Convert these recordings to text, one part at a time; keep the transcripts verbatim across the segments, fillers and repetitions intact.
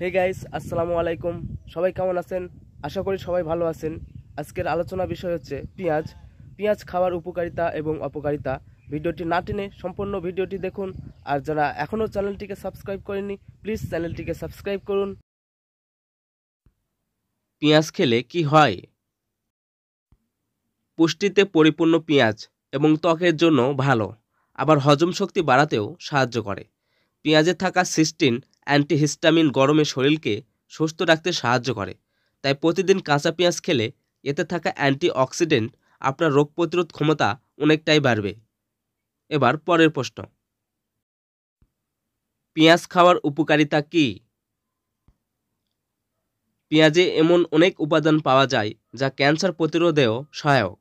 Hey guys, আসসালামু আলাইকুম। সবাই কেমন আছেন? আশা করি সবাই ভালো আছেন। আজকের আলোচনা বিষয় হচ্ছে পেঁয়াজ পেঁয়াজ খাওয়ার উপকারিতা এবং অপকারিতা। ভিডিওটি না টেনে সম্পূর্ণ ভিডিওটি দেখুন, আর যারা এখনও চ্যানেলটিকে সাবস্ক্রাইব করেননি প্লিজ চ্যানেলটিকে সাবস্ক্রাইব করুন। পেঁয়াজ খেলে কি হয়? পুষ্টিতে পরিপূর্ণ পেঁয়াজ এবং ত্বকের জন্য ভালো, আবার হজম শক্তি বাড়াতেও সাহায্য করে। পেঁয়াজে থাকা সিস্টিন অ্যান্টিহিস্টামিন গরমে শরীরকে সুস্থ রাখতে সাহায্য করে, তাই প্রতিদিন কাঁচা পেঁয়াজ খেলে এতে থাকা অ্যান্টিঅক্সিডেন্ট আপনার রোগ প্রতিরোধ ক্ষমতা অনেকটাই বাড়বে। এবার পরের প্রশ্ন, পেঁয়াজ খাওয়ার উপকারিতা কি? পেঁয়াজে এমন অনেক উপাদান পাওয়া যায় যা ক্যান্সার প্রতিরোধেও সহায়ক।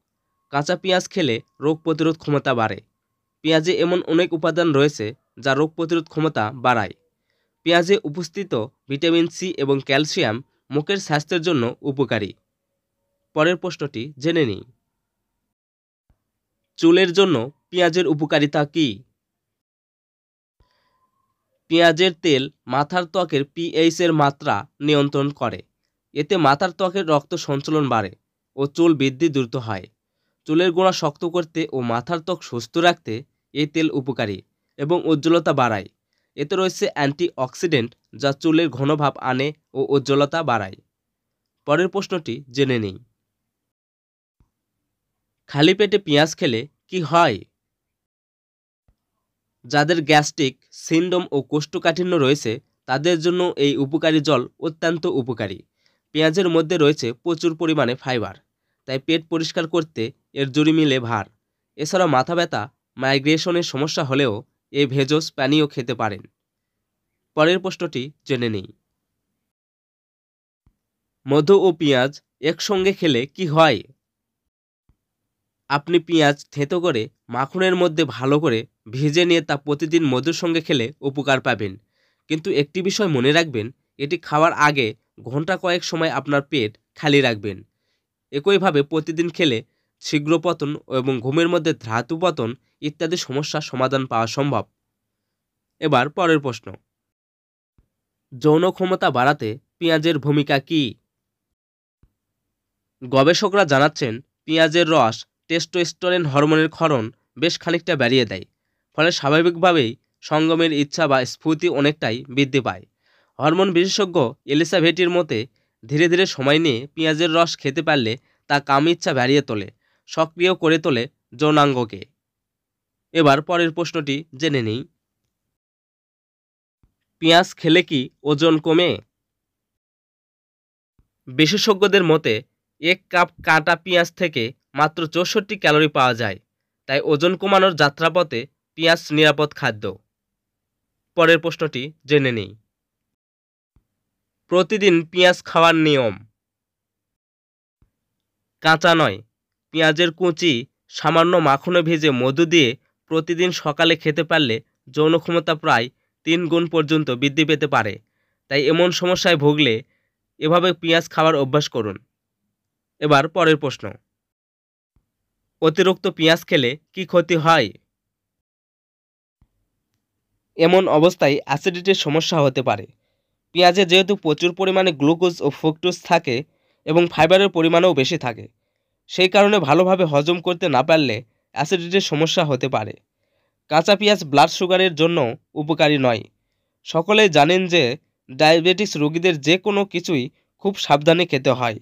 কাঁচা পেঁয়াজ খেলে রোগ প্রতিরোধ ক্ষমতা বাড়ে। পেঁয়াজে এমন অনেক উপাদান রয়েছে যা রোগ প্রতিরোধ ক্ষমতা বাড়ায়। পেঁয়াজে উপস্থিত ভিটামিন সি এবং ক্যালসিয়াম মুখের স্বাস্থ্যের জন্য উপকারী। পরের প্রশ্নটি জেনে নিই, চুলের জন্য পেঁয়াজের উপকারিতা কি? পেঁয়াজের তেল মাথার ত্বকের পিএইচ এর মাত্রা নিয়ন্ত্রণ করে। এতে মাথার ত্বকের রক্ত সঞ্চালন বাড়ে ও চুল বৃদ্ধি দ্রুত হয়। চুলের গোড়া শক্ত করতে ও মাথার ত্বক সুস্থ রাখতে এই তেল উপকারী এবং উজ্জ্বলতা বাড়ায়। এতে রয়েছে অ্যান্টিঅক্সিডেন্ট যা চুলের ঘন ভাব আনে ও উজ্জ্বলতা বাড়ায়। পরের প্রশ্নটি জেনে নিই, খালি পেটে পেঁয়াজ খেলে কি হয়? যাদের গ্যাস্ট্রিক, সিন্ড্রোম ও কোষ্ঠকাঠিন্য রয়েছে তাদের জন্য এই উপকারী জল অত্যন্ত উপকারী। পেঁয়াজের মধ্যে রয়েছে প্রচুর পরিমাণে ফাইবার, তাই পেট পরিষ্কার করতে এর জুড়ি মিলে ভার। এছাড়া মাথা ব্যথা, মাইগ্রেশনের সমস্যা হলেও এই ভেষজ পানীয় খেতে পারেন। পরের প্রশ্নটি জেনে নিই, মধু ও পেঁয়াজ একসঙ্গে খেলে কি হয়? আপনি পেঁয়াজ থেঁতো করে মাখনের মধ্যে ভালো করে ভেজে নিয়ে তা প্রতিদিন মধুর সঙ্গে খেলে উপকার পাবেন। কিন্তু একটি বিষয় মনে রাখবেন, এটি খাওয়ার আগে ঘন্টা কয়েক সময় আপনার পেট খালি রাখবেন। একইভাবে প্রতিদিন খেলে শীঘ্র পতন এবং ঘুমের মধ্যে ধাতু পতন ইত্যাদি সমস্যার সমাধান পাওয়া সম্ভব। এবার পরের প্রশ্ন, যৌন ক্ষমতা বাড়াতে পেঁয়াজের ভূমিকা কি? গবেষকরা জানাচ্ছেন পেঁয়াজের রস টেস্টোস্টেরন হরমোনের ক্ষরণ বেশ খানিকটা বাড়িয়ে দেয়, ফলে স্বাভাবিকভাবেই সঙ্গমের ইচ্ছা বা স্ফূর্তি অনেকটাই বৃদ্ধি পায়। হরমোন বিশেষজ্ঞ এলিসাভেটির মতে, ধীরে ধীরে সময় নিয়ে পেঁয়াজের রস খেতে পারলে তা কাম ইচ্ছা বাড়িয়ে তোলে, সক্রিয় করে তোলে যৌনাঙ্গকে। এবার পরের প্রশ্নটি জেনে নিই, পেঁয়াজ খেলে কি ওজন কমে? বিশেষজ্ঞদের মতে এক কাপ কাটা পেঁয়াজ থেকে মাত্র চৌষট্টি ক্যালোরি পাওয়া যায়, তাই ওজন কমানোর যাত্রাপথে পেঁয়াজ নিরাপদ খাদ্য। পরের প্রশ্নটি জেনে নিই, প্রতিদিন পেঁয়াজ খাওয়ার নিয়ম। কাঁচা নয়, পেঁয়াজের কুচি সামান্য মাখনে ভেজে মধু দিয়ে প্রতিদিন সকালে খেতে পারলে যৌন ক্ষমতা প্রায় তিন গুণ পর্যন্ত বৃদ্ধি পেতে পারে। তাই এমন সমস্যায় ভুগলে এভাবে পেঁয়াজ খাওয়ার অভ্যাস করুন। এবার পরের প্রশ্ন, অতিরিক্ত পেঁয়াজ খেলে কি ক্ষতি হয়? এমন অবস্থায় অ্যাসিডিটির সমস্যা হতে পারে। পেঁয়াজে যেহেতু প্রচুর পরিমাণে গ্লুকোজ ও ফ্রুক্টোজ থাকে এবং ফাইবারের পরিমাণও বেশি থাকে, সেই কারণে ভালোভাবে হজম করতে না পারলে অ্যাসিডিটির সমস্যা হতে পারে। কাঁচা পেঁয়াজ ব্লাড সুগারের জন্য উপকারী নয়। সকলেই জানেন যে ডায়াবেটিস রোগীদের যে কোনো কিছুই খুব সাবধানে খেতে হয়।